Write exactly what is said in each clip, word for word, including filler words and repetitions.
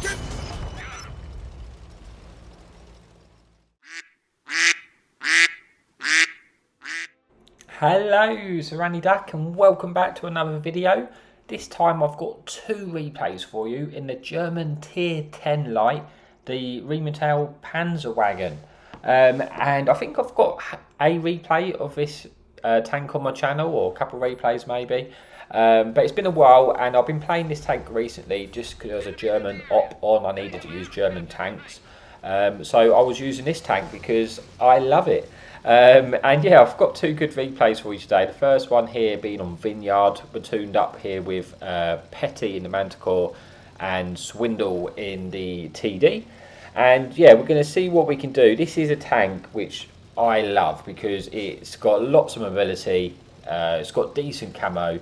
broken! Hello, so Randy Duck and welcome back to another video. This time I've got two replays for you in the German tier ten light, the Rheinmetall Panzerwagen. Um, and I think I've got a replay of this uh, tank on my channel, or a couple of replays maybe. Um, but it's been a while and I've been playing this tank recently just because I was a German op on, I needed to use German tanks. Um, so I was using this tank because I love it. Um, and yeah, I've got two good replays for you today. The first one here being on Vineyard. We're tuned up here with uh, Petty in the Manticore and Swindle in the T D. And yeah, we're going to see what we can do. This is a tank which I love because it's got lots of mobility, uh, it's got decent camo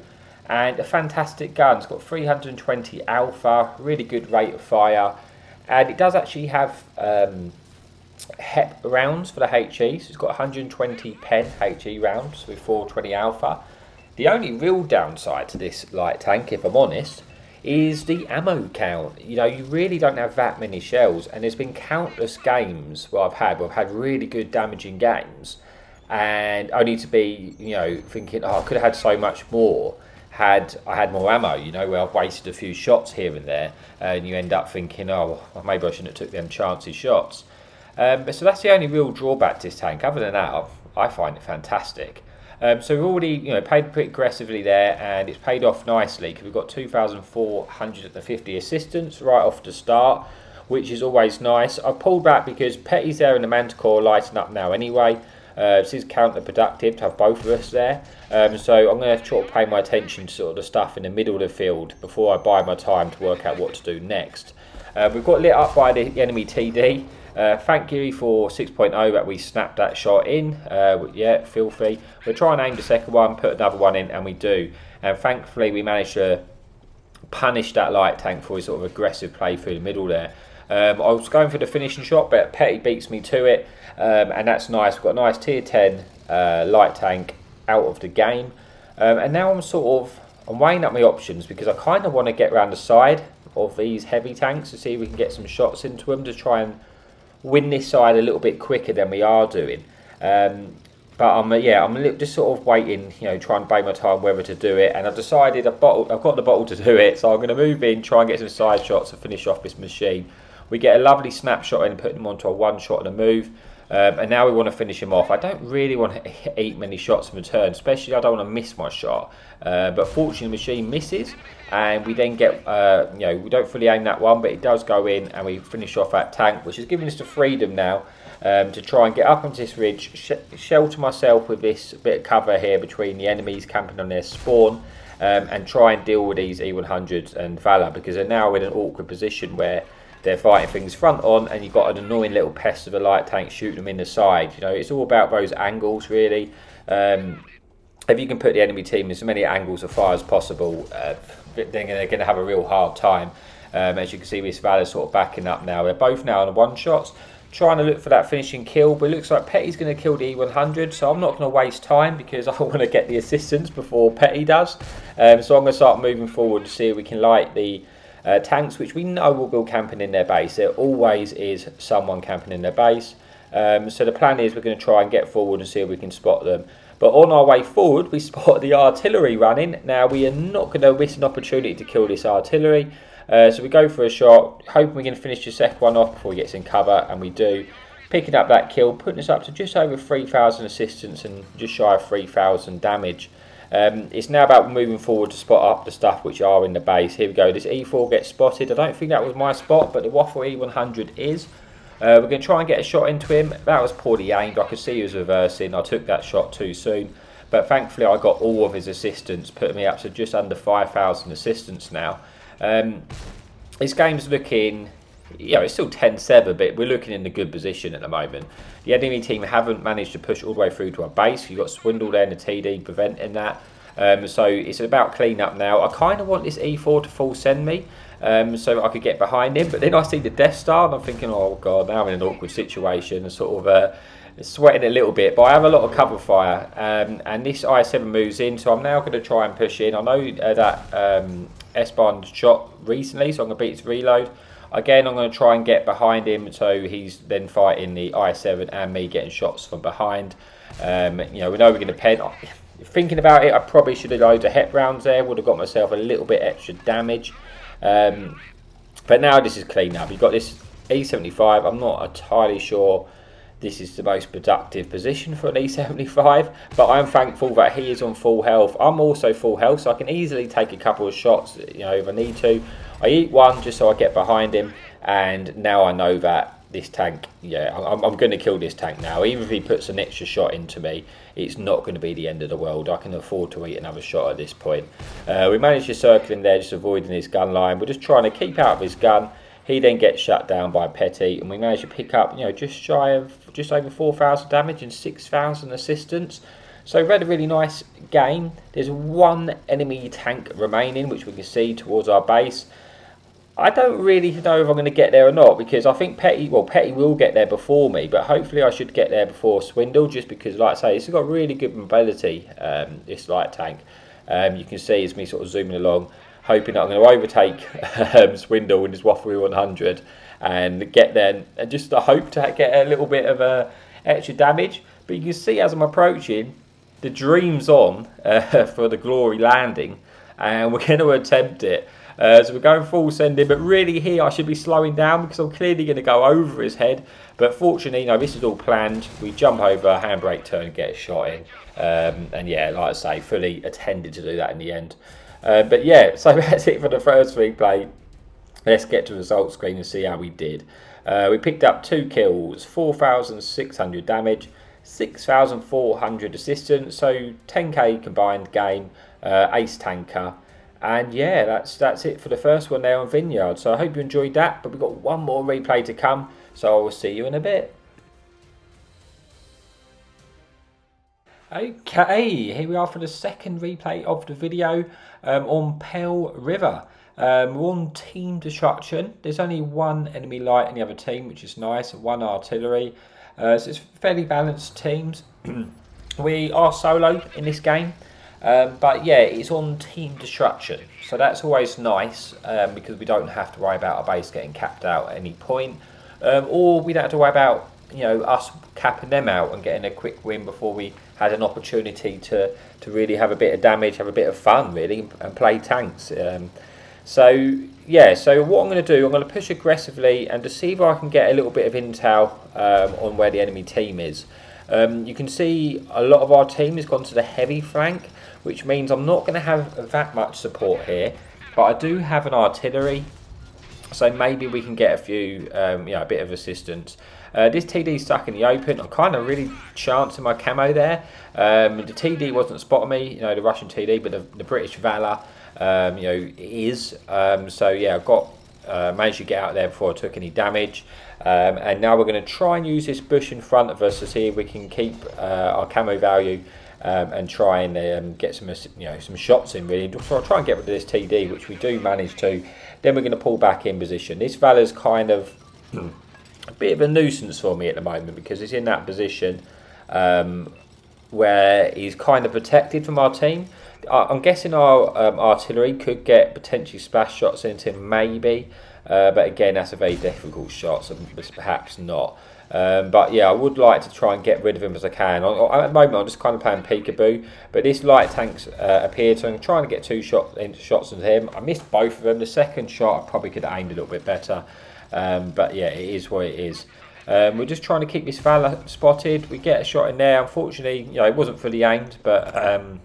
and a fantastic gun. It's got three hundred twenty alpha, really good rate of fire, and it does actually have um, H E P rounds for the H E, so it's got one hundred twenty pen H E rounds with four twenty alpha. The only real downside to this light tank, if I'm honest, is the ammo count. You know, you really don't have that many shells, and there's been countless games where I've had, where I've had really good damaging games, and only to be, you know, thinking, oh, I could have had so much more had I had more ammo, you know, where I've wasted a few shots here and there, and you end up thinking, oh, well, maybe I shouldn't have took them chances shots. Um, so that's the only real drawback to this tank. Other than that, I've, I find it fantastic. Um, so we've already, you know, paid pretty aggressively there, and it's paid off nicely because we've got two thousand four hundred fifty assistance right off the start, which is always nice. I've pulled back because Petty's there in the Manticore lighting up now anyway. Uh, this is counterproductive to have both of us there. Um, so I'm going to sort of pay my attention to sort of the stuff in the middle of the field before I buy my time to work out what to do next. Uh, we've got lit up by the enemy T D. Uh, thank you for six point oh that we snapped that shot in. Uh, yeah, filthy. We'll try and aim the second one, put another one in, and we do. And thankfully we managed to punish that light tank for his sort of aggressive play through the middle there. Um, I was going for the finishing shot, but Petty beats me to it, um, and that's nice. We've got a nice tier ten uh, light tank out of the game. Um, and now I'm sort of I'm weighing up my options because I kind of want to get around the side of these heavy tanks to see if we can get some shots into them to try and win this side a little bit quicker than we are doing, um, but I'm yeah I'm a little, just sort of waiting, you know, trying to buy my time whether to do it. And I've decided I've, bottled, I've got the bottle to do it, so I'm going to move in, try and get some side shots to finish off this machine. We get a lovely snapshot in and put them onto a one shot and a move, um, and now we want to finish him off. I don't really want to eat many shots in return, especially I don't want to miss my shot. Uh, but fortunately, the machine misses, and we then get uh, you know, we don't fully aim that one, but it does go in, and we finish off that tank, which is giving us the freedom now um, to try and get up onto this ridge, sh shelter myself with this bit of cover here between the enemies camping on their spawn, um, and try and deal with these E one hundreds and Valor, because they're now in an awkward position where they're fighting things front on, and you've got an annoying little pest of a light tank shooting them in the side. You know, it's all about those angles, really. Um, if you can put the enemy team in as many angles of fire as possible, uh, then they're going to have a real hard time. Um, as you can see, this Valor's sort of backing up now. They're both now on one-shots, trying to look for that finishing kill, but it looks like Petty's going to kill the E one hundred, so I'm not going to waste time because I want to get the assistance before Petty does. Um, so I'm going to start moving forward to see if we can light the Uh, tanks, which we know will be camping in their base. There always is someone camping in their base, um, so the plan is we're going to try and get forward and see if we can spot them. But on our way forward, we spot the artillery running. Now we are not going to miss an opportunity to kill this artillery, uh, so we go for a shot, hoping we can finish the second one off before he gets in cover, and we do, picking up that kill, putting us up to just over three thousand assistance and just shy of three thousand damage. Um, it's now about moving forward to spot up the stuff which are in the base. Here we go, this E four gets spotted. I don't think that was my spot, but the Waffle E one hundred is. Uh, we're going to try and get a shot into him. That was poorly aimed. I could see he was reversing. I took that shot too soon, but thankfully I got all of his assistance, putting me up to just under five thousand assistance now. Um, this game's looking, you know, it's still ten seven, but we're looking in a good position at the moment. The enemy team haven't managed to push all the way through to our base. You've got Swindle there in the T D preventing that. Um, so it's about clean up now. I kind of want this E four to full send me, um, so I could get behind him. But then I see the Death Star and I'm thinking, oh God, now I'm in an awkward situation, and sort of uh, sweating a little bit. But I have a lot of cover fire, um, and this I seven moves in, so I'm now going to try and push in. I know uh, that um, S-Bahn shot recently, so I'm going to beat its reload. Again, I'm going to try and get behind him, so he's then fighting the I seven and me getting shots from behind. Um, you know, we know we're going to pen. Thinking about it, I probably should have loaded hep rounds there. Would have got myself a little bit extra damage. Um, but now this is clean up. You've got this E seventy-five. I'm not entirely sure this is the most productive position for an E seventy-five, but I'm thankful that he is on full health. I'm also full health, so I can easily take a couple of shots, you know, if I need to. I eat one just so I get behind him, and now I know that this tank, yeah, I'm, I'm going to kill this tank now. Even if he puts an extra shot into me, it's not going to be the end of the world. I can afford to eat another shot at this point. Uh, we managed to circle him there, just avoiding his gun line. We're just trying to keep out of his gun. He then gets shut down by Petty, and we managed to pick up, you know, just shy of, just over four thousand damage and six thousand assistance. So we had a really nice game. There's one enemy tank remaining, which we can see towards our base. I don't really know if I'm going to get there or not, because I think Petty, well, Petty will get there before me, but hopefully I should get there before Swindle, just because, like I say, it's got really good mobility, um, this light tank. Um, you can see it's me sort of zooming along, hoping that I'm going to overtake um, Swindle in his Waffle E one hundred and get there, and just I hope to get a little bit of uh, extra damage. But you can see as I'm approaching, the dream's on uh, for the glory landing, and we're going to attempt it. Uh, so we're going full sending, but really here I should be slowing down because I'm clearly going to go over his head. But fortunately, you know, this is all planned. We jump over, handbrake turn, get a shot in. Um, and yeah, like I say, fully intended to do that in the end. Uh, but yeah, so that's it for the first replay. Let's get to the result screen and see how we did. Uh, we picked up two kills, four thousand six hundred damage, six thousand four hundred assistance, so ten K combined game, uh, ace tanker. And yeah, that's that's it for the first one there on Vineyard. So I hope you enjoyed that, but we've got one more replay to come, so I will see you in a bit. Okay, here we are for the second replay of the video um, on Pale River. Um, we're on team destruction. There's only one enemy light in the other team, which is nice, one artillery. Uh, so it's fairly balanced teams. We are solo in this game, um, but yeah, it's on team destruction. So that's always nice um, because we don't have to worry about our base getting capped out at any point. Um, or we don't have to worry about, you know, us capping them out and getting a quick win before we had an opportunity to to really have a bit of damage, have a bit of fun really, and play tanks. Um, so yeah, so what I'm going to do, I'm going to push aggressively and to see if I can get a little bit of intel um, on where the enemy team is. Um, you can see a lot of our team has gone to the heavy flank, which means I'm not going to have that much support here, but I do have an artillery. So maybe we can get a few, um, you know, a bit of assistance. Uh, this T D stuck in the open. I'm kind of really chancing my camo there. Um, the T D wasn't spotting me, you know, the Russian T D, but the, the British Valor, um, you know, it is. Um, so yeah, I've got uh, managed to get out there before I took any damage. Um, and now we're going to try and use this bush in front of us to see if we can keep uh, our camo value. Um, and try and um, get some, you know, some shots in really. So I'll try and get rid of this T D, which we do manage to. Then we're going to pull back in position. This Valor's kind of a bit of a nuisance for me at the moment because he's in that position um, where he's kind of protected from our team. I'm guessing our um, artillery could get potentially splash shots into him, maybe. Uh, but again, that's a very difficult shot, so perhaps not. Um, but yeah, I would like to try and get rid of him as I can. I, I, at the moment, I'm just kind of playing peekaboo. But this light tank's uh, appeared, so I'm trying to get two shot, shots into him. I missed both of them. The second shot, I probably could have aimed a little bit better. Um, but yeah, it is what it is. Um, we're just trying to keep this fella spotted. We get a shot in there. Unfortunately, you know, it wasn't fully aimed, but um,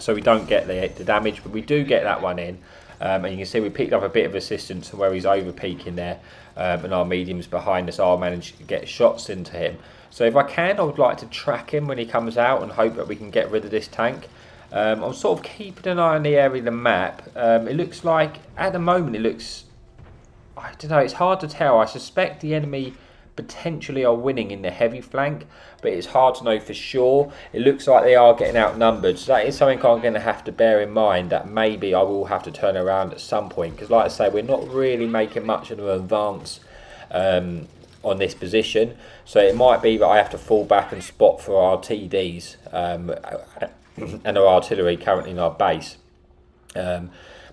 so we don't get the, the damage. But we do get that one in. Um, and you can see we picked up a bit of assistance where he's over peaking there, um, and our medium's behind us. I'll manage to get shots into him. So if I can, I would like to track him when he comes out and hope that we can get rid of this tank. Um, I'm sort of keeping an eye on the area of the map. Um, it looks like, at the moment, it looks, I don't know, it's hard to tell. I suspect the enemy potentially are winning in the heavy flank, but it's hard to know for sure. It looks like they are getting outnumbered, so that is something I'm going to have to bear in mind, that maybe I will have to turn around at some point, because like I say, we're not really making much of an advance um, on this position, so it might be that I have to fall back and spot for our T Ds um, and our artillery currently in our base. Um,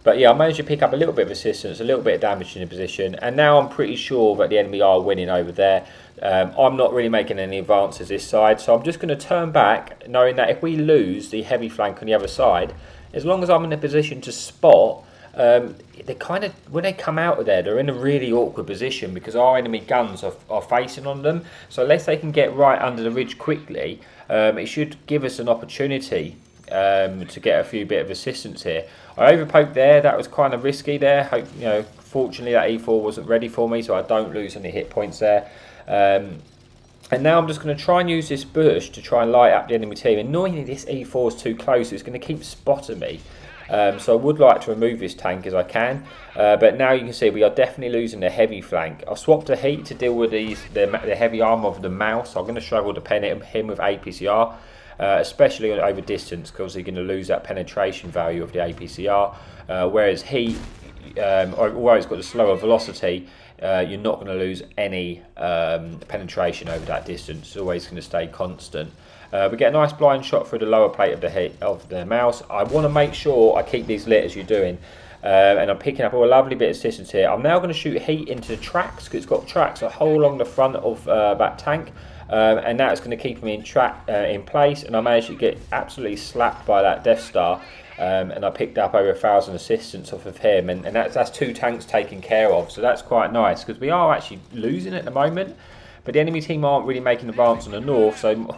But yeah, I managed to pick up a little bit of resistance, a little bit of damage in the position, and now I'm pretty sure that the enemy are winning over there. Um, I'm not really making any advances this side, so I'm just going to turn back, knowing that if we lose the heavy flank on the other side, as long as I'm in a position to spot, um, they kind of, when they come out of there, they're in a really awkward position because our enemy guns are, are facing on them. So unless they can get right under the ridge quickly, um, it should give us an opportunity Um, to get a few bit of assistance here. I overpoked there, that was kind of risky there. Hope, you know, fortunately that E four wasn't ready for me, so I don't lose any hit points there. Um, and now I'm just going to try and use this bush to try and light up the enemy team. Annoyingly, this E four is too close, so it's going to keep spotting me. Um, so I would like to remove this tank as I can, uh, but now you can see we are definitely losing the heavy flank. I swapped the heat to deal with these the, the heavy arm of the Mouse. I'm going to struggle to pen him with A P C R, uh, especially over distance, because you're going to lose that penetration value of the A P C R, uh, whereas heat, um, although it's got a slower velocity, uh, you're not going to lose any um, penetration over that distance. It's always going to stay constant. Uh, we get a nice blind shot through the lower plate of the heat, of the Mouse. I want to make sure I keep these lit as you're doing, uh, and I'm picking up a lovely bit of assistance here. I'm now going to shoot heat into the tracks, because it's got tracks a whole along the front of uh, that tank, um, and that's going to keep me in track uh, in place. And I managed to get absolutely slapped by that Death Star, um, and I picked up over a thousand assistance off of him, and, and that's, that's two tanks taken care of. So that's quite nice, because we are actually losing at the moment, but the enemy team aren't really making advance on the north. So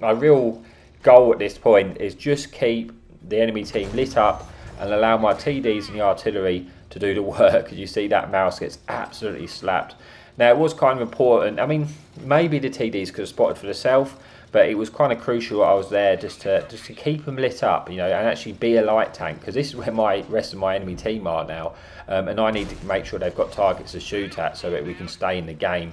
my real goal at this point is just keep the enemy team lit up and allow my T Ds and the artillery to do the work. You see that Mouse gets absolutely slapped. Now it was kind of important, I mean, maybe the T Ds could have spotted for themselves, but it was kind of crucial I was there just to just to keep them lit up, you know, and actually be a light tank, because this is where my rest of my enemy team are now, um, and I need to make sure they've got targets to shoot at so that we can stay in the game.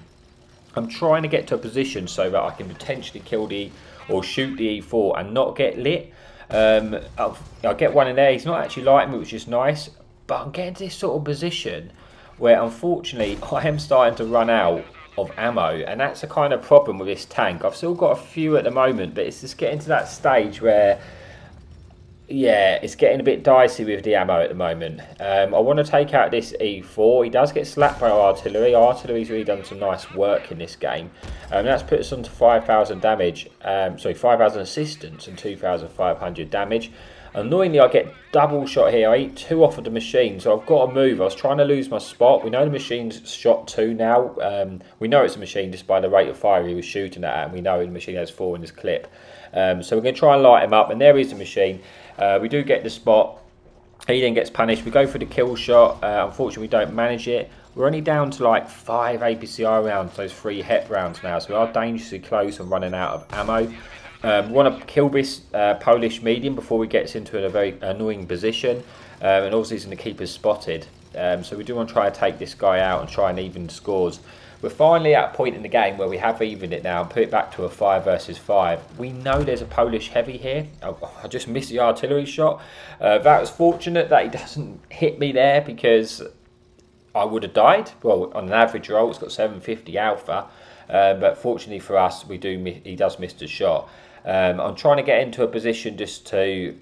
I'm trying to get to a position so that I can potentially kill the or shoot the E four and not get lit. Um, I'll, I'll get one in there. He's not actually lighting me, which is nice, but I'm getting to this sort of position where unfortunately I am starting to run out of ammo, and that's a kind of problem with this tank. I've still got a few at the moment, but it's just getting to that stage where, yeah, it's getting a bit dicey with the ammo at the moment. Um, I want to take out this E four. He does get slapped by our artillery. Our artillery's really done some nice work in this game. Um, that's put us on to five thousand damage, um, sorry, five thousand assistance and two thousand five hundred damage. Annoyingly, I get double shot here. I eat two off of the machine, so I've got to move. I was trying to lose my spot. We know the machine's shot two now. Um, we know it's a machine just by the rate of fire he was shooting at, and we know the machine has four in this clip. Um, so we're going to try and light him up, and there is the machine. Uh, we do get the spot. He then gets punished. We go for the kill shot. Uh, unfortunately, we don't manage it. We're only down to like five A P C R rounds, those three H E P rounds now, so we are dangerously close and running out of ammo. Um, we want to kill this uh, Polish medium before he gets into a very annoying position, um, and also he's going to keep us spotted. Um, so we do want to try and take this guy out and try and even scores. We're finally at a point in the game where we have evened it now and put it back to a five versus five. We know there's a Polish heavy here. Oh, I just missed the artillery shot. Uh, that was fortunate that he doesn't hit me there, because I would have died. Well, on an average roll, it's got seven fifty alpha. Uh, but fortunately for us, we do he does miss the shot. Um, I'm trying to get into a position just to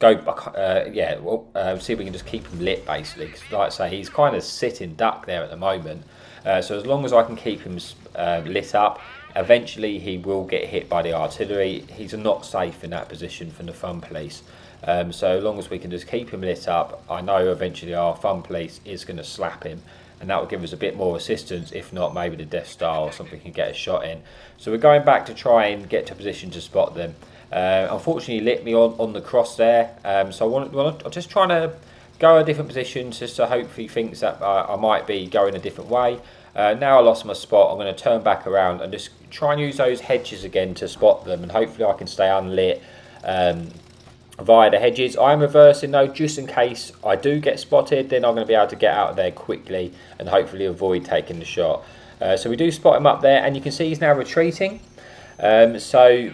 go, uh, yeah, well, uh, see if we can just keep him lit, basically. Because like I say, he's kind of sitting duck there at the moment. Uh, so as long as I can keep him uh, lit up, eventually he will get hit by the artillery. He's not safe in that position from the Thumb Police. Um, so as long as we can just keep him lit up, I know eventually our Thumb Police is going to slap him. And that will give us a bit more assistance. If not, maybe the Death Star or something can get a shot in. So we're going back to try and get to a position to spot them. Uh, unfortunately, he lit me on, on the cross there. Um, so I want, well, I'm just trying to go a different position just to hope he thinks that uh, I might be going a different way. Uh, now I lost my spot. I'm going to turn back around and just try and use those hedges again to spot them. And hopefully I can stay unlit Um, via the hedges. I am reversing though, just in case I do get spotted, then I'm going to be able to get out of there quickly and hopefully avoid taking the shot. Uh, so we do spot him up there, and you can see he's now retreating. Um, so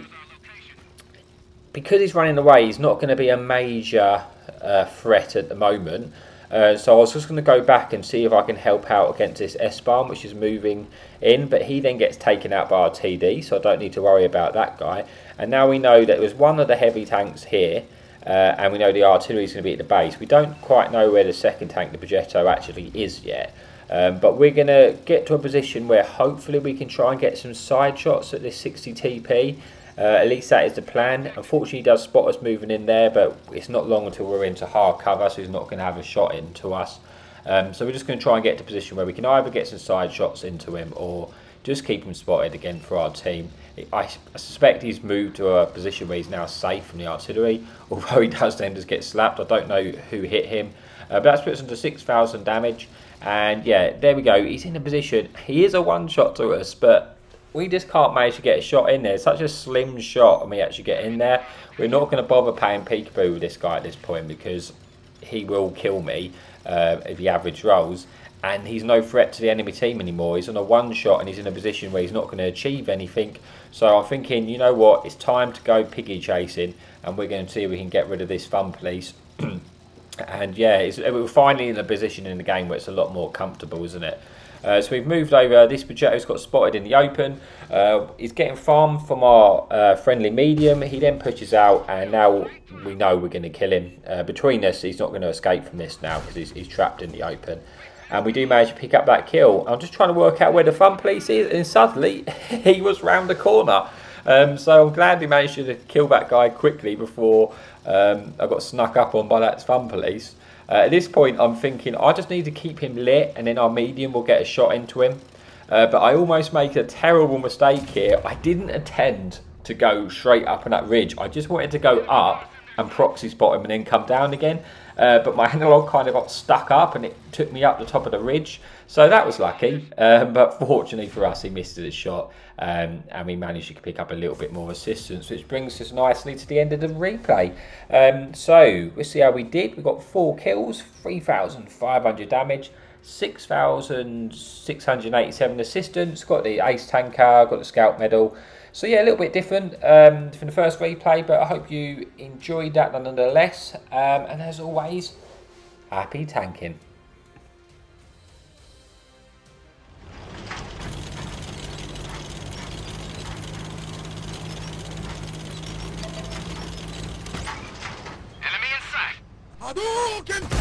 because he's running away, he's not going to be a major uh, threat at the moment. Uh, so I was just going to go back and see if I can help out against this S-Bahn, which is moving in, but he then gets taken out by our T D, so I don't need to worry about that guy. And now we know that it was one of the heavy tanks here, uh, and we know the artillery is going to be at the base. We don't quite know where the second tank, the Progetto, actually is yet. Um, but we're going to get to a position where hopefully we can try and get some side shots at this sixty T P. Uh, at least that is the plan. Unfortunately, he does spot us moving in there, but it's not long until we're into hard cover, so he's not going to have a shot into us. Um, so we're just going to try and get to a position where we can either get some side shots into him or just keep him spotted again for our team. I, I suspect he's moved to a position where he's now safe from the artillery, although he does then just get slapped. I don't know who hit him, uh, but that's put us under six thousand damage. And yeah, there we go. He's in a position. He is a one-shot to us, but we just can't manage to get a shot in there. It's such a slim shot, and we actually get in there. We're not going to bother paying peekaboo with this guy at this point because he will kill me uh, if he average rolls. And he's no threat to the enemy team anymore. He's on a one-shot, and he's in a position where he's not going to achieve anything. So I'm thinking, you know what? It's time to go piggy chasing, and we're going to see if we can get rid of this fun police. And yeah, it's, we're finally in a position in the game where it's a lot more comfortable, isn't it? Uh, so we've moved over. This Progetto's got spotted in the open. Uh, he's getting farmed from our uh, friendly medium. He then pushes out, and now we know we're going to kill him. Uh, between us, he's not going to escape from this now because he's, he's trapped in the open. And we do manage to pick up that kill. I'm just trying to work out where the fun police is, and suddenly he was round the corner. Um, so I'm glad we managed to kill that guy quickly before um, I got snuck up on by that fun police. Uh, at this point, I'm thinking I just need to keep him lit, and then our medium will get a shot into him. Uh, but I almost make a terrible mistake here. I didn't intend to go straight up on that ridge. I just wanted to go up and proxy spot him and then come down again. Uh, but my analog kind of got stuck up, and it took me up the top of the ridge. So that was lucky. Um, but fortunately for us, he missed his shot. Um, and we managed to pick up a little bit more assistance, which brings us nicely to the end of the replay. Um, so we'll see how we did. We got four kills, three thousand five hundred damage, six thousand six hundred eighty-seven assistance. Got the ace tanker, got the scout medal. So yeah, a little bit different um, from the first replay, but I hope you enjoyed that nonetheless. Um, and as always, happy tanking. Enemy in sight.